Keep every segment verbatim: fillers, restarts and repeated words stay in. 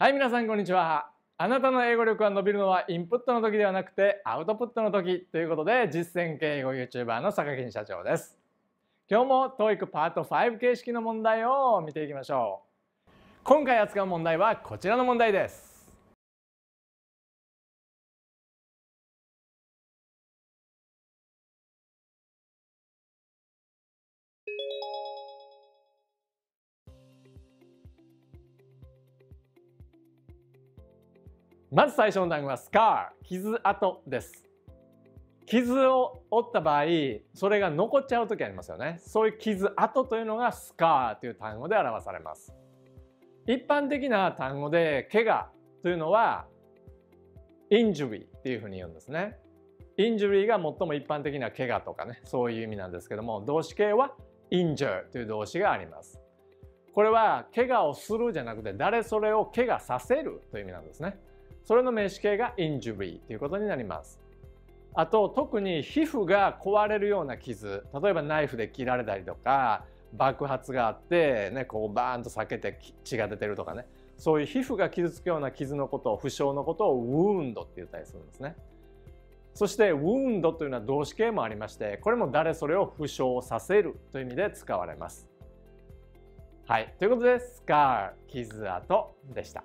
はい、皆さんこんにちは。あなたの英語力が伸びるのはインプットの時ではなくてアウトプットの時ということで、実践系英語 YouTuber の坂金社長です。今日も トーイック パートファイブ形式の問題を見ていきましょう。今回扱う問題はこちらの問題です。まず最初の単語は scar、 傷跡です。傷を負った場合、それが残っちゃう時ありますよね。そういう傷跡というのが scar という単語で表されます。一般的な単語で怪我というのは injury っていうふうに言うんですね。 injury が最も一般的な怪我とかね、そういう意味なんですけども、動詞形は injure という動詞があります。これは怪我をするじゃなくて、誰それを怪我させるという意味なんですね。それの名詞形が injury ということになります。あと、特に皮膚が壊れるような傷、例えばナイフで切られたりとか、爆発があって、ね、こうバーンと裂けて血が出てるとかね、そういう皮膚が傷つくような傷のことを、負傷のことを wound って言ったりするんですね。そして wound というのは動詞形もありまして、これも誰それを負傷させるという意味で使われます。はい、ということで scar 傷跡でした。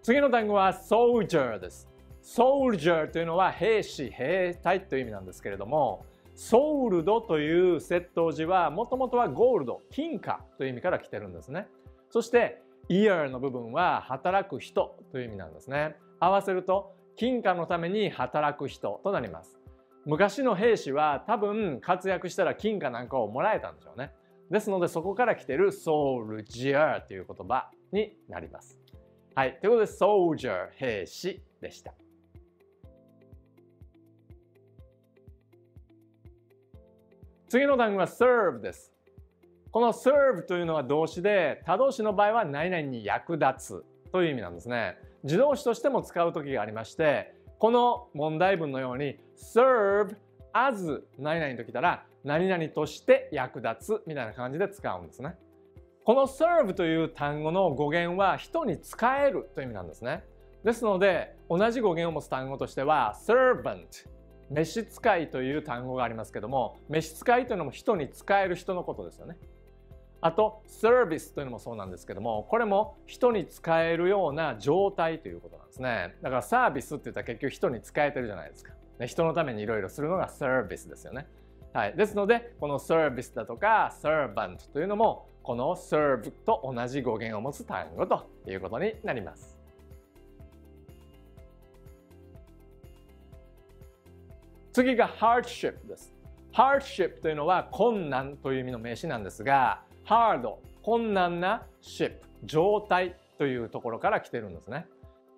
次の単語は soldier です。soldier というのは兵士、兵隊という意味なんですけれども、ソールドという接頭辞はもともとはゴールド、金貨という意味から来てるんですね。そして ear の部分は働く人という意味なんですね。合わせると金貨のために働く人となります。昔の兵士は多分活躍したら金貨なんかをもらえたんでしょうね。ですので、そこから来てる soldier という言葉になります。はい、ということで soldier 兵士でした。次の単語は serve です。この serve というのは動詞で、他動詞の場合は何々に役立つという意味なんですね。自動詞としても使う時がありまして、この問題文のように serve as 何々ときたら、何々として役立つみたいな感じで使うんですね。この serve という単語の語源は人に使えるという意味なんですね。ですので、同じ語源を持つ単語としては servant、 召使いという単語がありますけども、召使いというのも人に使える人のことですよね。あと service というのもそうなんですけども、これも人に使えるような状態ということなんですね。だからサービスって言ったら結局人に使えてるじゃないですか。人のためにいろいろするのが service ですよね。はい、ですので、この service だとか servant というのもこの serve と同じ語源を持つ単語ということになります。次が hardship です。 hardship というのは困難という意味の名詞なんですが、 hard 困難な ship 状態というところから来てるんですね。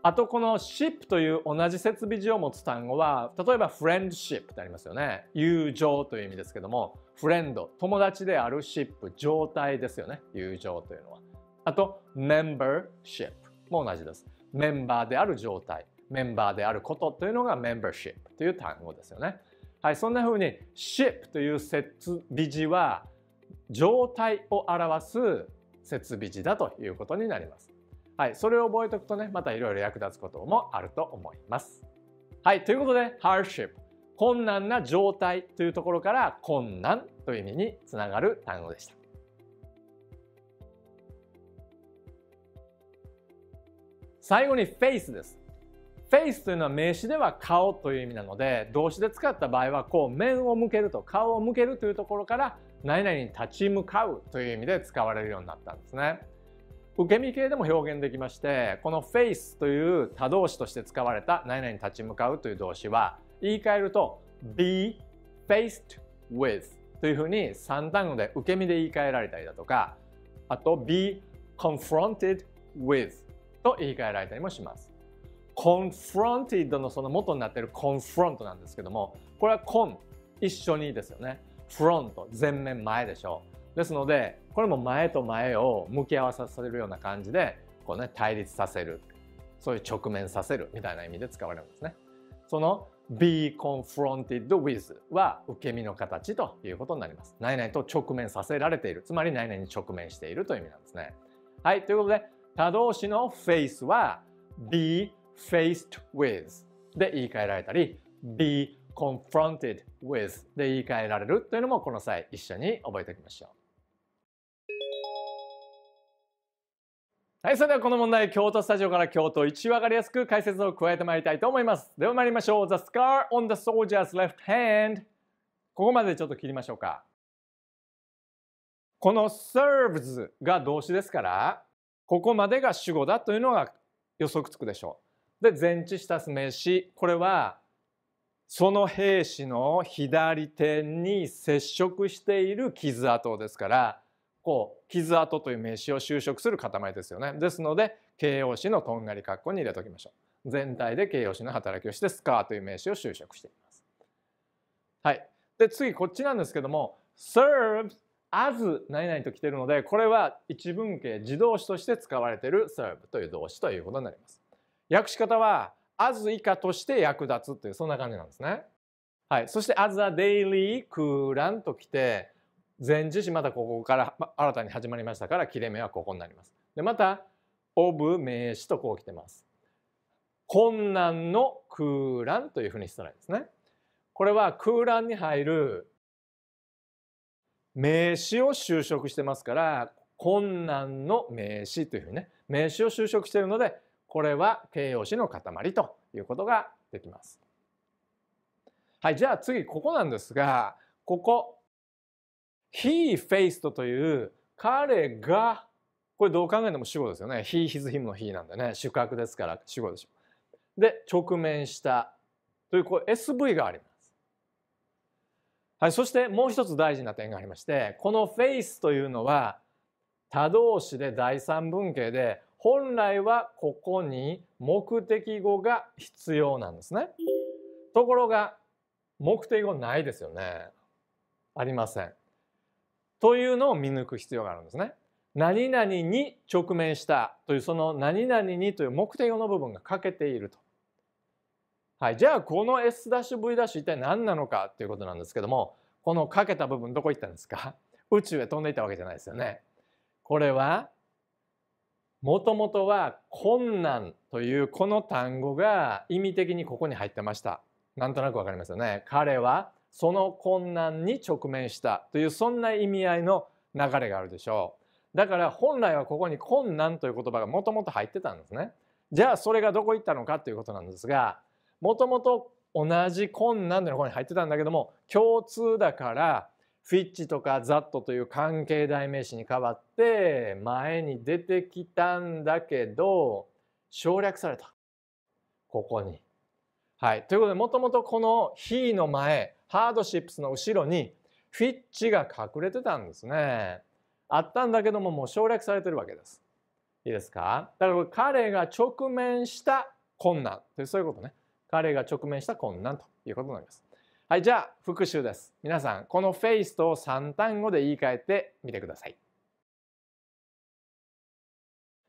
あと、この ship という同じ接尾辞を持つ単語は、例えば friendship ってありますよね。友情という意味ですけども、フレンド、友達である ship 状態ですよね、友情というのは。あと membership も同じです。メンバーである状態、メンバーであることというのが membership という単語ですよね。はい、そんな風に ship という接尾辞は状態を表す接尾辞だということになります。はい、それを覚えておくとね、またいろいろ役立つこともあると思います。はい、ということで hardship 困難な状態というところから困難という意味につながる単語でした。最後に face です。face というのは名詞では顔という意味なので、動詞で使った場合はこう面を向けると、顔を向けるというところから何々に立ち向かうという意味で使われるようになったんですね。受け身形でも表現できまして、この face という他動詞として使われた何々に立ち向かうという動詞は、言い換えると be faced with というふうにさん単語で受け身で言い換えられたりだとか、あと be confronted with と言い換えられたりもします。 confronted のその元になっている confront なんですけども、これは con 一緒にですよね。 front 前面、前でしょう。ですので、これも前と前を向き合わさせるような感じでこう、ね、対立させる、そういう直面させるみたいな意味で使われるんですね。その be confronted with は受け身の形ということになります。何々と直面させられている。つまり何々に直面しているという意味なんですね。はい、ということで他動詞の face は be faced with で言い換えられたり be confronted with で言い換えられるというのもこの際一緒に覚えておきましょう。はい、それではこの問題、京都スタジオから京都一分かりやすく解説を加えてまいりたいと思います。では参りましょう。 The scar on the soldier's left hand、 ここまでちょっと切りましょうか。この serves が動詞ですから、ここまでが主語だというのが予測つくでしょう。で前置した名詞、これはその兵士の左手に接触している傷跡ですから、こう傷跡という名詞を修飾する塊ですよね。ですので形容詞のとんがり括弧に入れておきましょう。全体で形容詞の働きをしてスカーという名詞を修飾しています。はい、で次こっちなんですけども serves as 何々と来ているので、これは一文形自動詞として使われている serve という動詞ということになります。訳し方は as 以下として役立つというそんな感じなんですね。はい、そして as a daily 空欄と来て、前置詞またここから新たに始まりましたから切れ目はここになります。でまた of 名詞とこう来てます。困難の空欄というふうにしたらいいですね。これは空欄に入る名詞を修飾してますから、困難の名詞というふうにね、名詞を修飾しているので、これは形容詞の塊ということができます。はい、じゃあ次ここなんですが、ここHe faced という彼が、これどう考えても主語ですよね。He, his, him の he なんでね、主格ですから主語でしょう。で直面したというこう エスブイ があります。はい、そしてもう一つ大事な点がありまして、この face というのは他動詞で第三文形で、本来はここに目的語が必要なんですね。ところが目的語ないですよね。ありません。というのを見抜く必要があるんですね。何々に直面したというその何々にという目的語の部分が欠けていると。はい、じゃあこの エスブイ 一体何なのかということなんですけども、この欠けた部分どこ行ったんですか？宇宙へ飛んでいったわけじゃないですよね。これはもともとは困難というこの単語が意味的にここに入ってました。なんとなくわかりますよね。彼はその困難に直面したというそんな意味合いの流れがあるでしょう。だから本来はここに困難という言葉がもともと入ってたんですね。じゃあそれがどこ行ったのかということなんですが、もともと同じ困難というのがここに入ってたんだけども、共通だからフィッチとかザットという関係代名詞に代わって前に出てきたんだけど省略された、ここに。はい、ということでもともとこの「he」の前、ハードシップスの後ろにフィッチが隠れてたんですね。あったんだけどももう省略されてるわけです。いいですか？だから彼が直面した困難というそういうことね。彼が直面した困難ということになります。はい、じゃあ復習です。皆さんこのフェイスとさん単語で言い換えてみてください。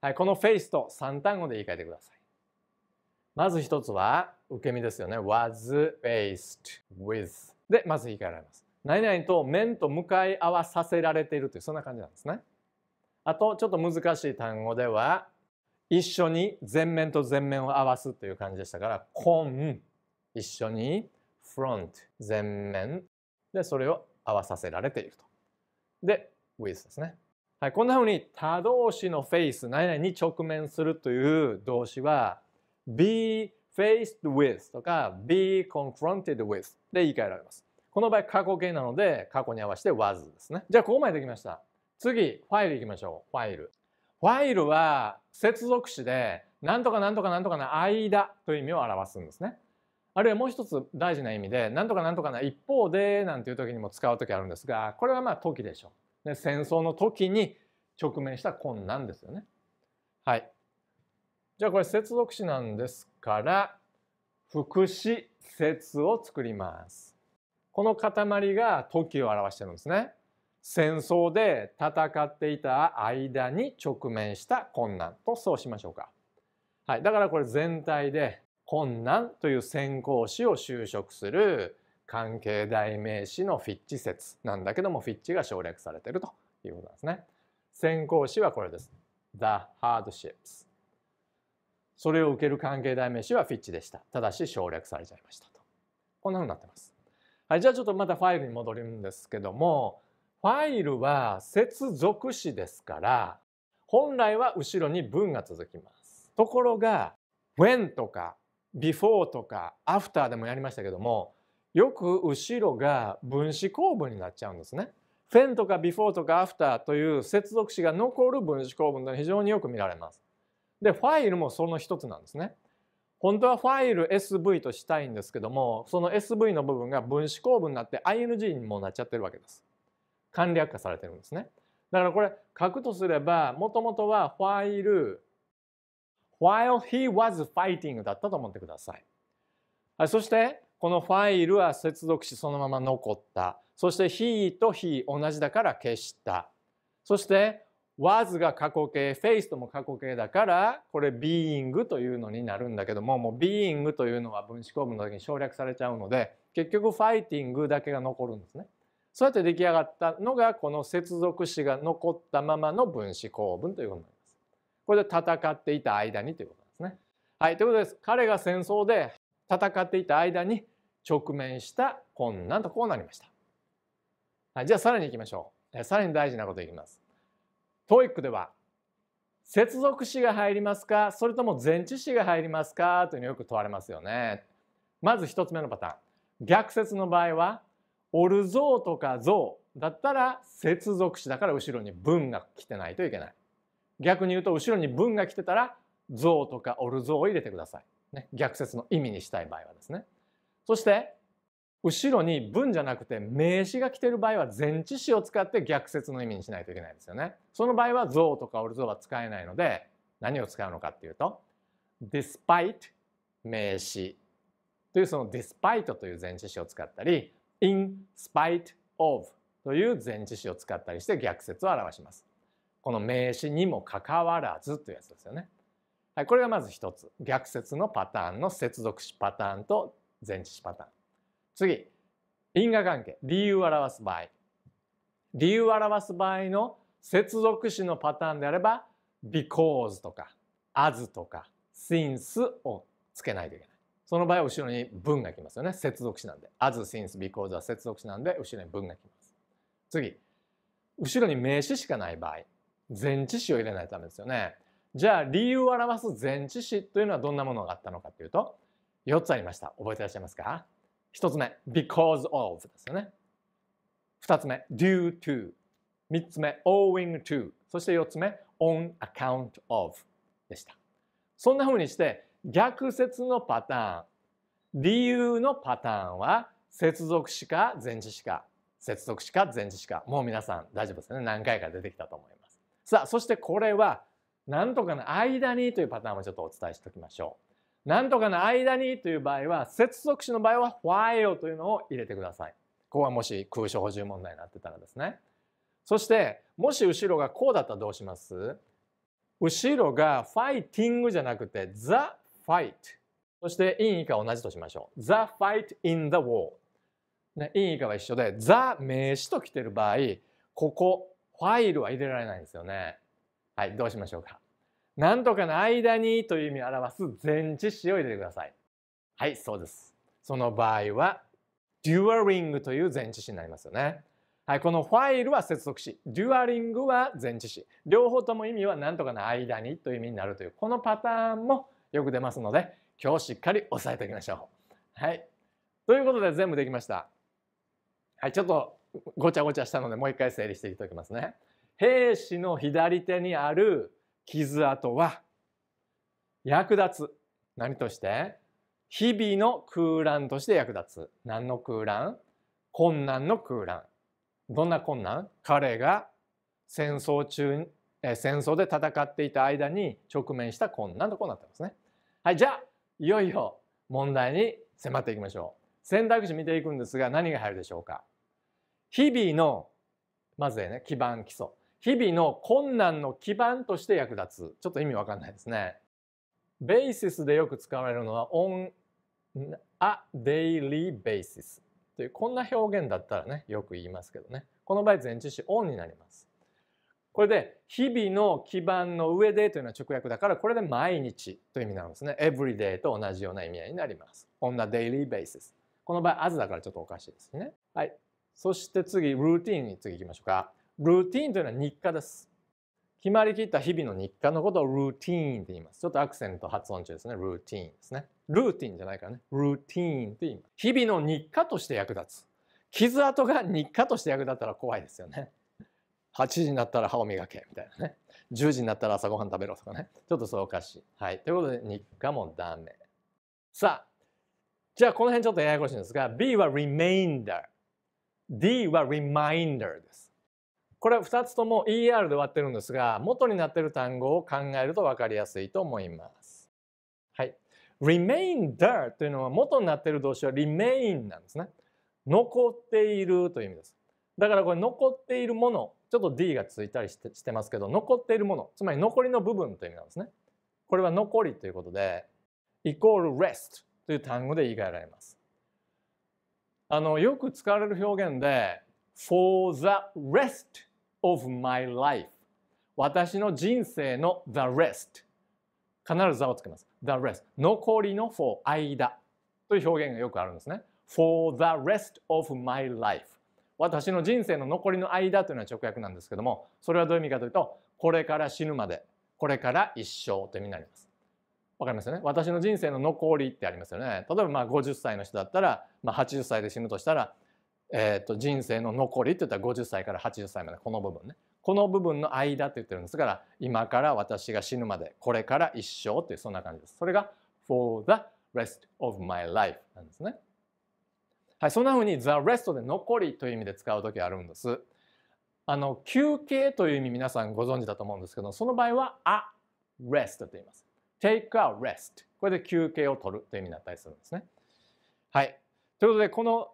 はい、このフェイスとさん単語で言い換えてください。まず一つは受け身ですよね。was faced with でまず言い換えられます。何々と面と向かい合わさせられているというそんな感じなんですね。あとちょっと難しい単語では一緒に前面と前面を合わすという感じでしたから、 con 一緒に front 前面でそれを合わさせられていると。で with ですね。はい、こんなふうに他動詞の face 何々に直面するという動詞はbe faced with とか be confronted with で言い換えられます。この場合過去形なので過去に合わせて was ですね。じゃあここまでできました。次ファイルいきましょう。ファイル。ファイルは接続詞で何とか何とか何とかの間という意味を表すんですね。あるいはもう一つ大事な意味で何とか何とかの一方でなんていう時にも使う時あるんですが、これはまあ時でしょう。で戦争の時に直面した困難ですよね。はい。じゃあこれ接続詞なんですから副詞接を作ります。この塊が時を表してるんですね。戦争で戦っていた間に直面した困難とそうしましょうか。はい、だからこれ全体で「困難という先行詞を修飾する関係代名詞のフィッチ説なんだけども、フィッチが省略されているということなんですね。先行詞はこれです。 The hardships。 それを受ける関係代名詞はフィッチでした。ただし省略されちゃいましたと。こんなふうになってます。はい、じゃあちょっとまたファイルに戻るんですけども、ファイルは接続詞ですから本来は後ろに文が続きます。ところが when とか before とか after でもやりましたけども、よく後ろが分子構文になっちゃうんですね。when とか before とか after という接続詞が残る分子構文が非常によく見られます。で、ファイルもその一つなんですね。本当はファイル エスブイ としたいんですけども、その エスブイ の部分が分子構文になって アイエヌジー にもなっちゃってるわけです。簡略化されてるんですね。だからこれ書くとすれば、もともとはファイル while he was fighting だったと思ってください。はい、そしてこのファイルは接続詞そのまま残った。そして he と he 同じだから消した。そして was が過去形、faced も過去形だからこれ being というのになるんだけども、もう being というのは分子構文の時に省略されちゃうので、結局 fighting だけが残るんですね。そうやって出来上がったのがこの接続詞が残ったままの分子構文ということになります。これで戦っていた間にということですね。はい、ということです。彼が戦争で戦っていた間に直面した困難とこうなりました。はい、じゃあさらにいきましょう。さらに大事なこといきます。 トーイック では接続詞が入りますか、それとも前置詞が入りますかというのをよく問われますよね。まずひとつめのパターン、逆接の場合は「おるぞう」とか「ぞう」だったら接続詞だから後ろに文が来てないといけない。逆に言うと後ろに文が来てたら「ぞう」とか「おるぞう」を入れてください、ね、逆接の意味にしたい場合はですね。そして後ろに文じゃなくて名詞が来ている場合は前置詞を使って逆接の意味にしないといけないですよね。その場合は「ぞう」とか「おるぞう」は使えないので、何を使うのかっていうと「despite」名詞というその「despite」という前置詞を使ったり「in spite of」という前置詞を使ったりして逆接を表します。この名詞にもかかわらずというやつですよね。はい、これがまず一つ、逆接のパターンの接続詞パターンと前置詞パターン。次、因果関係、理由を表す場合。理由を表す場合の接続詞のパターンであれば because とか as とか since をつけないといけない。その場合は後ろに文が来ますよね。接続詞なんで as since because は接続詞なんで後ろに文が来ます。次、後ろに名詞しかない場合、前置詞を入れないためですよね。じゃあ理由を表す前置詞というのはどんなものがあったのかというとよっつありました。覚えていらっしゃいますか。ひとつめ because of ですよね。ふたつめ due to。 みっつめ owing to。 そしてよっつめ on account of でした。そんな風にして逆接のパターン、理由のパターンは接続詞か前置詞か、接続詞か前置詞か、もう皆さん大丈夫ですよね。何回か出てきたと思います。さあ、そしてこれは何とかの間にというパターンをちょっとお伝えしておきましょう。なんとかの間にという場合は接続詞の場合は while というのを入れてください。ここはもし空所補充問題になってたらですね。そしてもし後ろがこうだったらどうします。後ろが fighting じゃなくて the fight、 そして in 以下同じとしましょう。 the fight in the war、ね、in 以下は一緒で the 名詞と来てる場合、ここ while は入れられないんですよね。はい、どうしましょうか。なんとかの間にという意味を表す前置詞を入れてください。はい、そうです。その場合は during という前置詞になりますよね。はい、このファイルは接続詞、during は前置詞。両方とも意味はなんとかの間にという意味になるというこのパターンもよく出ますので、今日しっかり押さえておきましょう。はい。ということで全部できました。はい、ちょっとごちゃごちゃしたのでもう一回整理していっておきますね。兵士の左手にある傷跡は役立つ何として、日々の空欄として役立つ。何の空欄、困難の空欄。どんな困難、彼が戦争中え戦争で戦っていた間に直面した困難とこうなってますね。はい、じゃあいよいよ問題に迫っていきましょう。選択肢見ていくんですが、何が入るでしょうか。日々のまずね、基盤基礎、日々の困難の基盤として役立つ。ちょっと意味わかんないですね。ベーシスでよく使われるのは on a daily basis というこんな表現だったらね、よく言いますけどね。この場合前置詞 on になります。これで日々の基盤の上でというのは直訳だから、これで毎日という意味になるんですね。every day と同じような意味合いになります。on a daily basis。この場合 as だからちょっとおかしいですね。はい。そして次、ルーティーンに次行きましょうか。ルーティーンというのは日課です。決まりきった日々の日課のことをルーティーンと言います。ちょっとアクセント発音中ですね。ルーティーンですね。ルーティーンじゃないからね。ルーティーンと言います。日々の日課として役立つ。傷跡が日課として役立ったら怖いですよね。はちじになったら歯を磨けみたいなね。じゅうじになったら朝ごはん食べろとかね。ちょっとそれおかしい。はい。ということで日課もダメ。さあ、じゃあこの辺ちょっとややこしいんですが、 B は remainder。D は reminder です。これはふたつとも イーアール で終わってるんですが、元になっている単語を考えると分かりやすいと思います。はい。remainder というのは元になっている動詞は remain なんですね。残っているという意味です。だからこれ残っているもの、ちょっと D がついたりして、してますけど、残っているもの、つまり残りの部分という意味なんですね。これは残りということで、イコール rest という単語で言い換えられます。あの、よく使われる表現で、for the rest of my life 私の人生の the rest 必ず the をつけます。 the rest 残りの for 間という表現がよくあるんですね。 for the rest of my life 私の人生の残りの間というのは直訳なんですけども、それはどういう意味かというと、これから死ぬまで、これから一生という意味になります。わかりますよね。私の人生の残りってありますよね。例えばまあごじゅっさいの人だったら、まあ、はちじゅっさいで死ぬとしたら、えっと人生の残りって言ったらごじゅっさいからはちじゅっさいまで、この部分ね、この部分の間って言ってるんですから、今から私が死ぬまで、これから一生というそんな感じです。それが for the rest of my life なんですね。はい、そんな風に the rest で残りという意味で使う時あるんです。あの休憩という意味皆さんご存知だと思うんですけど、その場合は a rest と言います。 take a rest これで休憩を取るという意味になったりするんですね。はい、ということでこの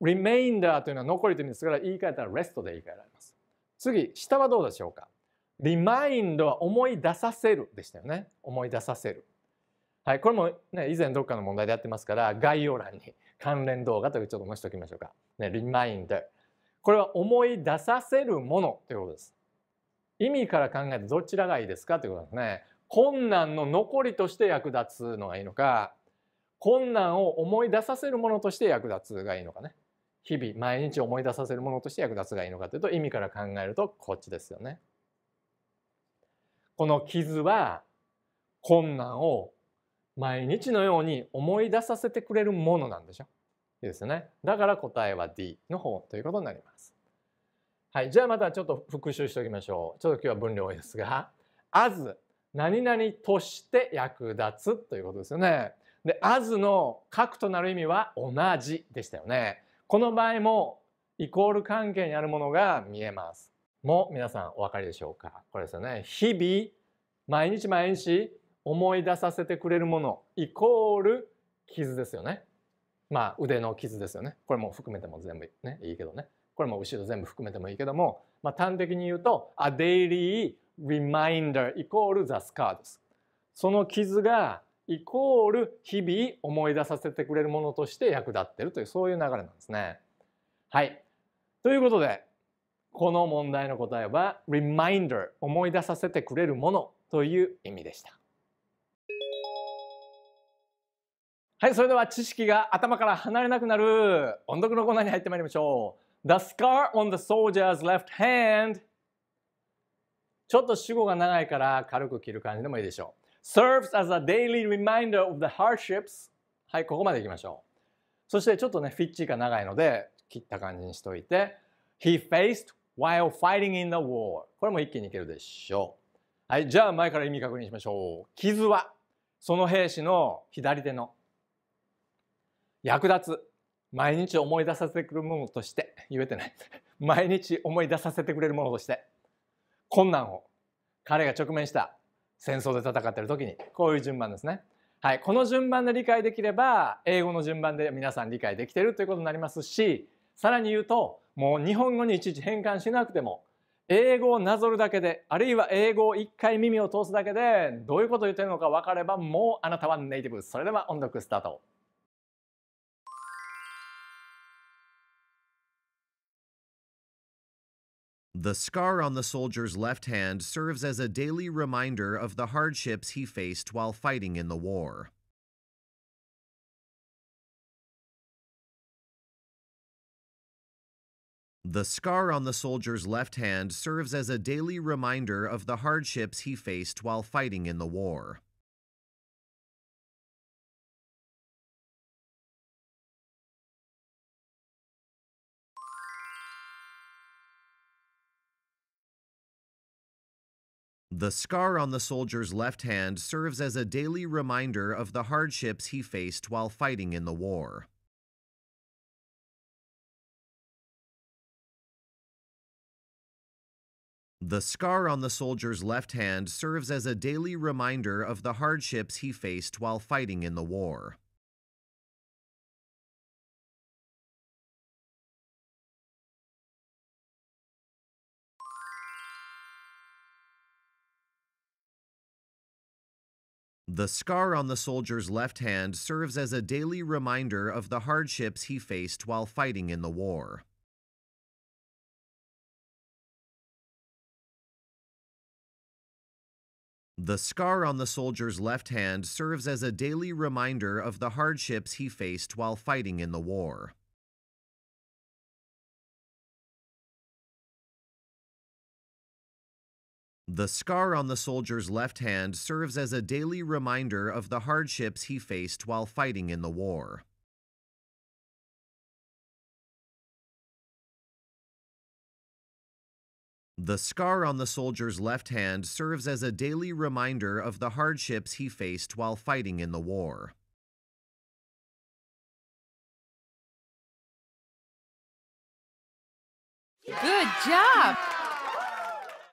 remainder というのは残りという意味ですから、言い換えたら rest で言い換えられます。次、下はどうでしょうか。remind は思い出させるでしたよね。思い出させる。はい、これもね、以前どっかの問題でやってますから、概要欄に関連動画というちょっと載せておきましょうか。ね、reminder。これは思い出させるものということです。意味から考えてどちらがいいですかということですね。困難の残りとして役立つのがいいのか、困難を思い出させるものとして役立つがいいのかね。日々毎日思い出させるものとして役立つがいいのかというと、意味から考えるとこっちですよね。この傷は困難を毎日のように思い出させてくれるものなんでしょ。いいですよね。だから答えは D の方ということになります。はい、じゃあまたちょっと復習しておきましょう。ちょっと今日は分量多いですが、as 何々として役立つということですよね。で、as の核となる意味は同じでしたよね。この場合もイコール関係にあるものが見えます。もう皆さんお分かりでしょうか。これですよね。日々毎日毎日思い出させてくれるものイコール傷ですよね。まあ腕の傷ですよね。これも含めても全部ね、いいけどね。これも後ろ全部含めてもいいけども、まあ、端的に言うと A daily reminder イコール The scar です。その傷がイコール日々思い出させてくれるものとして役立っているという、そういう流れなんですね。はい。ということで、この問題の答えは reminder 思い出させてくれるものという意味でした。はい、それでは知識が頭から離れなくなる音読のコーナーに入ってまいりましょう。The scar on the soldier's left hand ちょっと主語が長いから軽く切る感じでもいいでしょう。serves as a daily reminder of the hardships はい、ここまでいきましょう。そしてちょっとね、フィッチーが長いので切った感じにしといて he faced while fighting in the war これも一気にいけるでしょう。はい、じゃあ前から意味確認しましょう。傷はその兵士の左手の役立つ毎日思い出させてくれるものとして言えてない毎日思い出させてくれるものとして困難を彼が直面した戦争で戦っている時に、こういう順番ですね。はい、この順番で理解できれば英語の順番で皆さん理解できているということになりますし、さらに言うともう日本語にいちいち変換しなくても英語をなぞるだけで、あるいは英語を一回耳を通すだけでどういうことを言ってるのか分かれば、もうあなたはネイティブ。それでは音読スタート。The scar on the soldier's left hand serves as a daily reminder of the hardships he faced while fighting in the war. The scar on the soldier's left hand serves as a daily reminder of the hardships he faced while fighting in the war. The scar on the soldier's left hand serves as a daily reminder of the hardships he faced while fighting in the war. The scar on the soldier's left hand serves as a daily reminder of the hardships he faced while fighting in the war. The scar on the soldier's left hand serves as a daily reminder of the hardships he faced while fighting in the war. The scar on the soldier's left hand serves as a daily reminder of the hardships he faced while fighting in the war. The scar on the soldier's left hand serves as a daily reminder of the hardships he faced while fighting in the war. The scar on the soldier's left hand serves as a daily reminder of the hardships he faced while fighting in the war. Good job!